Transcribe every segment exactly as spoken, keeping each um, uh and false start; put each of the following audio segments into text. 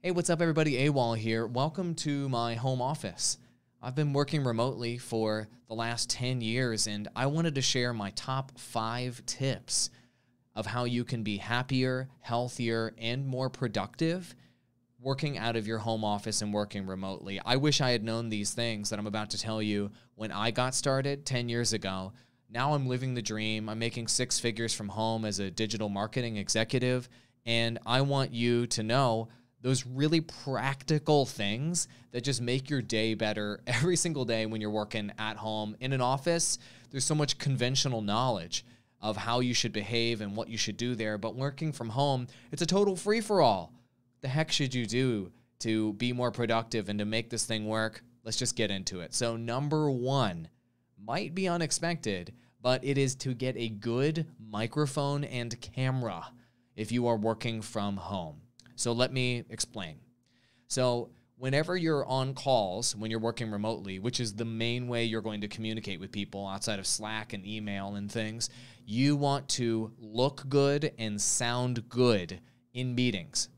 Hey, what's up everybody, AWOL here. Welcome to my home office. I've been working remotely for the last ten years and I wanted to share my top five tips of how you can be happier, healthier, and more productive working out of your home office and working remotely. I wish I had known these things that I'm about to tell you when I got started ten years ago. Now I'm living the dream. I'm making six figures from home as a digital marketing executive, and I want you to know those really practical things that just make your day better every single day when you're working at home. In an office, there's so much conventional knowledge of how you should behave and what you should do there, but working from home, it's a total free-for-all. The heck should you do to be more productive and to make this thing work? Let's just get into it. So number one, might be unexpected, but it is to get a good microphone and camera if you are working from home. So let me explain. So whenever you're on calls, when you're working remotely, which is the main way you're going to communicate with people outside of Slack and email and things, you want to look good and sound good in meetings.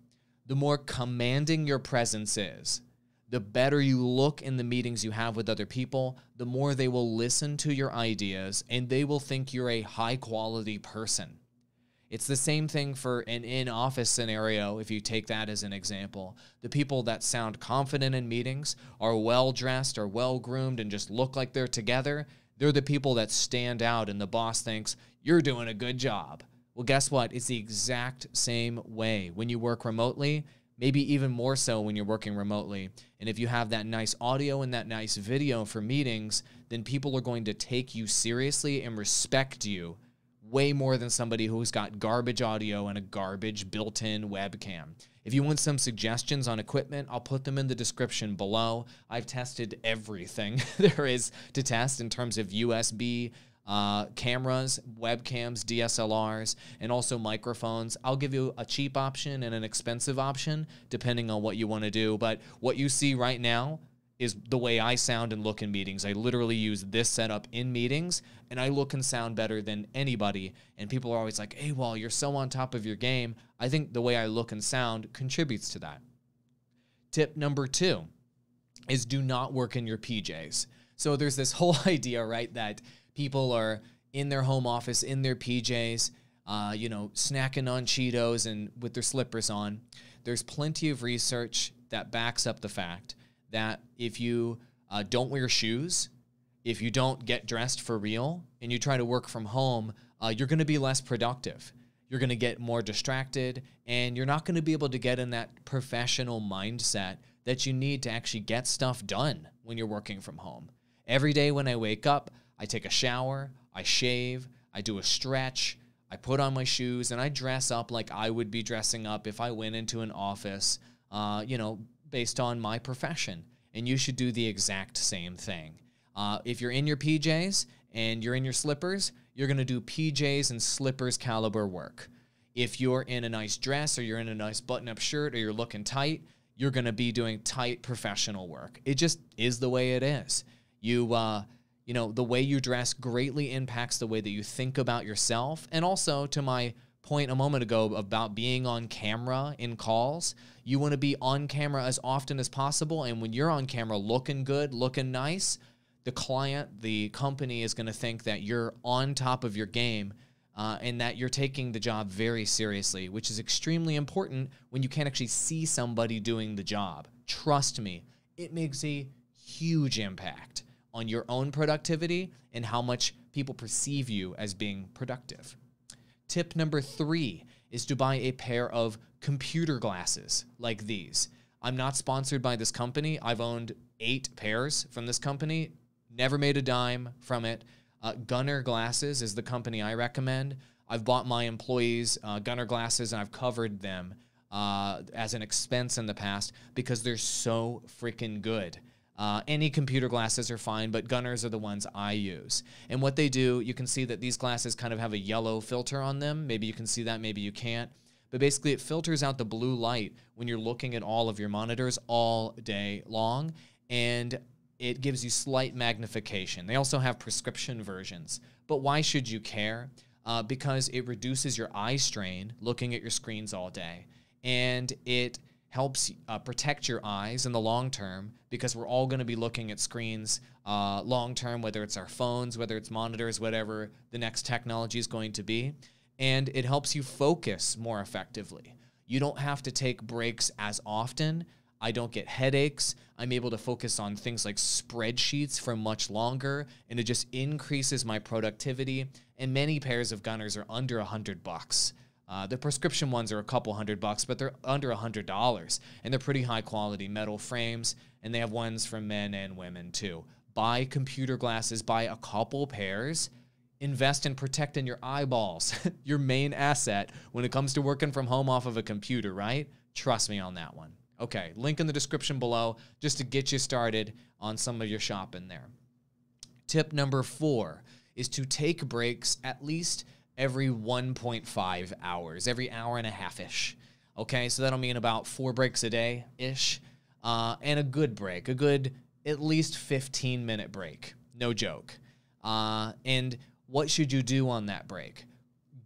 The more commanding your presence is, the better you look in the meetings you have with other people, the more they will listen to your ideas and they will think you're a high quality person. It's the same thing for an in-office scenario, if you take that as an example. The people that sound confident in meetings, are well-dressed or well-groomed and just look like they're together, they're the people that stand out and the boss thinks, you're doing a good job. Well, guess what? It's the exact same way when you work remotely, maybe even more so when you're working remotely. And if you have that nice audio and that nice video for meetings, then people are going to take you seriously and respect you way more than somebody who's got garbage audio and a garbage built-in webcam. If you want some suggestions on equipment, I'll put them in the description below. I've tested everything there is to test in terms of U S B uh, cameras, webcams, D S L Rs, and also microphones. I'll give you a cheap option and an expensive option depending on what you want to do. But what you see right now is the way I sound and look in meetings. I literally use this setup in meetings and I look and sound better than anybody. And people are always like, hey, well, you're so on top of your game. I think the way I look and sound contributes to that. Tip number two is do not work in your P Js. So there's this whole idea, right, that people are in their home office, in their P Js, uh, you know, snacking on Cheetos and with their slippers on. There's plenty of research that backs up the fact that if you uh, don't wear shoes, if you don't get dressed for real, and you try to work from home, uh, you're gonna be less productive. You're gonna get more distracted, and you're not gonna be able to get in that professional mindset that you need to actually get stuff done when you're working from home. Every day when I wake up, I take a shower, I shave, I do a stretch, I put on my shoes, and I dress up like I would be dressing up if I went into an office, uh, you know, based on my profession, and you should do the exact same thing. Uh, if you're in your P Js and you're in your slippers, you're gonna do P Js and slippers caliber work. If you're in a nice dress or you're in a nice button-up shirt or you're looking tight, you're gonna be doing tight professional work. It just is the way it is. You, uh, you know, the way you dress greatly impacts the way that you think about yourself, and also to my point a moment ago about being on camera in calls. You want to be on camera as often as possible, and when you're on camera looking good, looking nice, the client, the company is going to think that you're on top of your game uh, and that you're taking the job very seriously, which is extremely important when you can't actually see somebody doing the job. Trust me, it makes a huge impact on your own productivity and how much people perceive you as being productive. Tip number three is to buy a pair of computer glasses like these. I'm not sponsored by this company. I've owned eight pairs from this company, never made a dime from it. Uh, Gunnar Glasses is the company I recommend. I've bought my employees uh, Gunnar Glasses and I've covered them uh, as an expense in the past because they're so freaking good. Uh, any computer glasses are fine, but Gunnar's are the ones I use. And what they do, you can see that these glasses kind of have a yellow filter on them. Maybe you can see that, maybe you can't. But basically it filters out the blue light when you're looking at all of your monitors all day long, and it gives you slight magnification. They also have prescription versions. But why should you care? Uh, because it reduces your eye strain looking at your screens all day, and it helps uh, protect your eyes in the long term, because we're all going to be looking at screens uh, long term, whether it's our phones, whether it's monitors, whatever the next technology is going to be. And it helps you focus more effectively. You don't have to take breaks as often. I don't get headaches. I'm able to focus on things like spreadsheets for much longer, and it just increases my productivity. And many pairs of Gunnars are under a hundred bucks. Uh, the prescription ones are a couple hundred bucks, but they're under a hundred dollars, and they're pretty high quality metal frames, and they have ones for men and women too. Buy computer glasses, buy a couple pairs, invest in protecting your eyeballs, your main asset when it comes to working from home off of a computer, right? Trust me on that one. Okay, link in the description below just to get you started on some of your shopping there. Tip number four is to take breaks at least every one point five hours, every hour and a half-ish. Okay, so that'll mean about four breaks a day-ish, uh, and a good break, a good at least fifteen minute break, no joke. Uh, and what should you do on that break?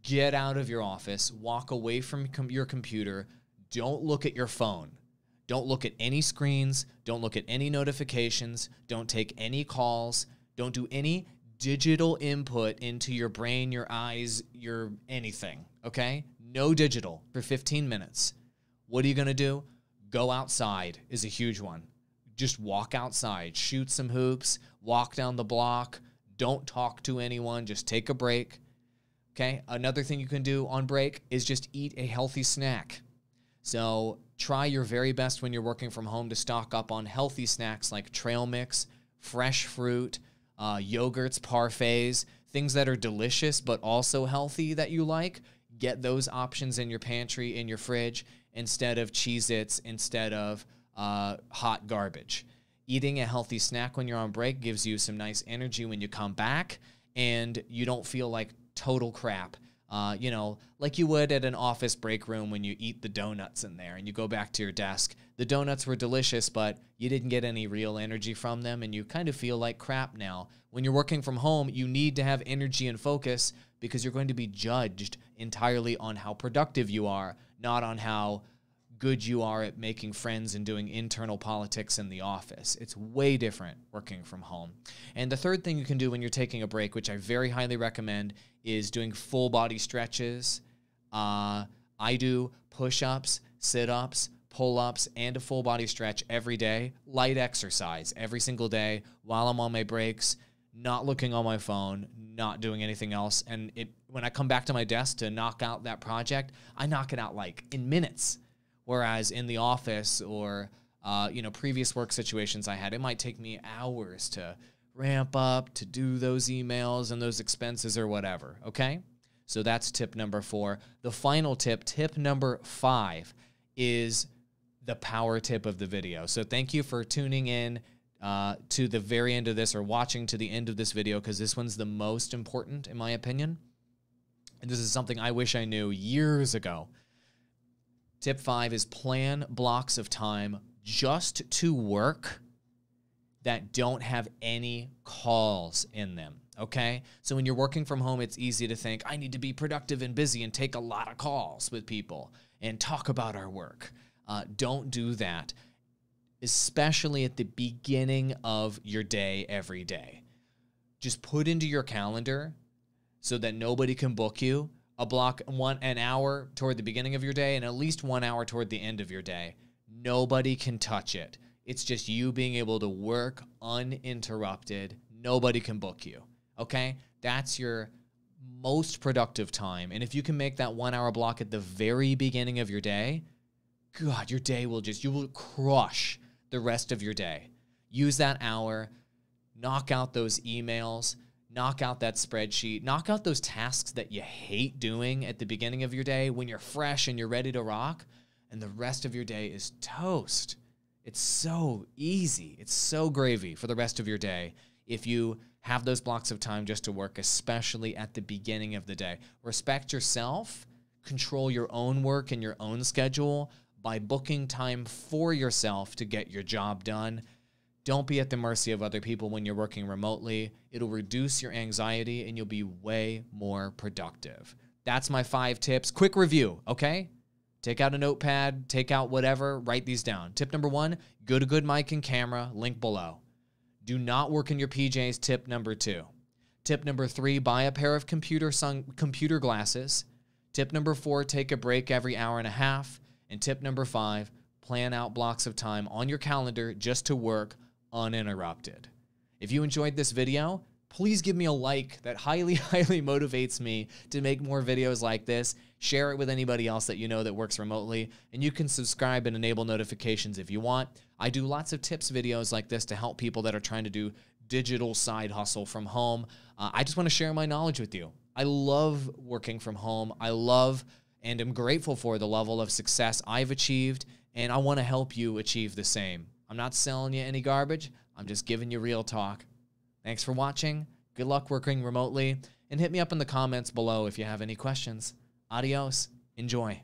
Get out of your office, walk away from com- your computer, don't look at your phone. Don't look at any screens, don't look at any notifications, don't take any calls, don't do any digital input into your brain, your eyes, your anything, okay? No digital for fifteen minutes. What are you gonna do? Go outside is a huge one. Just walk outside, shoot some hoops, walk down the block, don't talk to anyone, just take a break, okay? Another thing you can do on break is just eat a healthy snack. So try your very best when you're working from home to stock up on healthy snacks like trail mix, fresh fruit, uh, yogurts, parfaits, things that are delicious but also healthy that you like. Get those options in your pantry, in your fridge, instead of Cheez-Its, instead of uh, hot garbage. Eating a healthy snack when you're on break gives you some nice energy when you come back, and you don't feel like total crap. Uh, you know, like you would at an office break room when you eat the donuts in there and you go back to your desk. The donuts were delicious, but you didn't get any real energy from them, and you kind of feel like crap now. When you're working from home, you need to have energy and focus, because you're going to be judged entirely on how productive you are, not on how good you are at making friends and doing internal politics in the office. It's way different working from home. And the third thing you can do when you're taking a break, which I very highly recommend, is doing full body stretches. Uh, I do push-ups, sit-ups, pull-ups, and a full body stretch every day. Light exercise every single day while I'm on my breaks, not looking on my phone, not doing anything else. And it, when I come back to my desk to knock out that project, I knock it out like in minutes. Whereas in the office or uh, you know, previous work situations I had, it might take me hours to ramp up, to do those emails and those expenses or whatever, okay? So that's tip number four. The final tip, tip number five, is the power tip of the video. So thank you for tuning in uh, to the very end of this, or watching to the end of this video, because this one's the most important in my opinion. And this is something I wish I knew years ago. Tip five is plan blocks of time just to work that don't have any calls in them, okay? So when you're working from home, it's easy to think, I need to be productive and busy and take a lot of calls with people and talk about our work. Uh, don't do that, especially at the beginning of your day every day. Just put into your calendar so that nobody can book you a block, one an hour toward the beginning of your day and at least one hour toward the end of your day. Nobody can touch it. It's just you being able to work uninterrupted. Nobody can book you, okay? That's your most productive time. And if you can make that one hour block at the very beginning of your day, God, your day will just, you will crush the rest of your day. Use that hour, knock out those emails, knock out that spreadsheet, knock out those tasks that you hate doing at the beginning of your day when you're fresh and you're ready to rock, and the rest of your day is toast. It's so easy. It's so gravy for the rest of your day if you have those blocks of time just to work, especially at the beginning of the day. Respect yourself. Control your own work and your own schedule by booking time for yourself to get your job done. Don't be at the mercy of other people when you're working remotely. It'll reduce your anxiety and you'll be way more productive. That's my five tips. Quick review, okay? Take out a notepad, take out whatever, write these down. Tip number one, go to good mic and camera, link below. Do not work in your P Js, tip number two. Tip number three, buy a pair of computer sun computer glasses. Tip number four, take a break every hour and a half. And tip number five, plan out blocks of time on your calendar just to work uninterrupted. If you enjoyed this video, please give me a like. That highly, highly motivates me to make more videos like this. Share it with anybody else that you know that works remotely. And you can subscribe and enable notifications if you want. I do lots of tips videos like this to help people that are trying to do digital side hustle from home. Uh, I just want to share my knowledge with you. I love working from home. I love and am grateful for the level of success I've achieved. And I want to help you achieve the same. I'm not selling you any garbage. I'm just giving you real talk. Thanks for watching. Good luck working remotely, and hit me up in the comments below if you have any questions. Adios. Enjoy.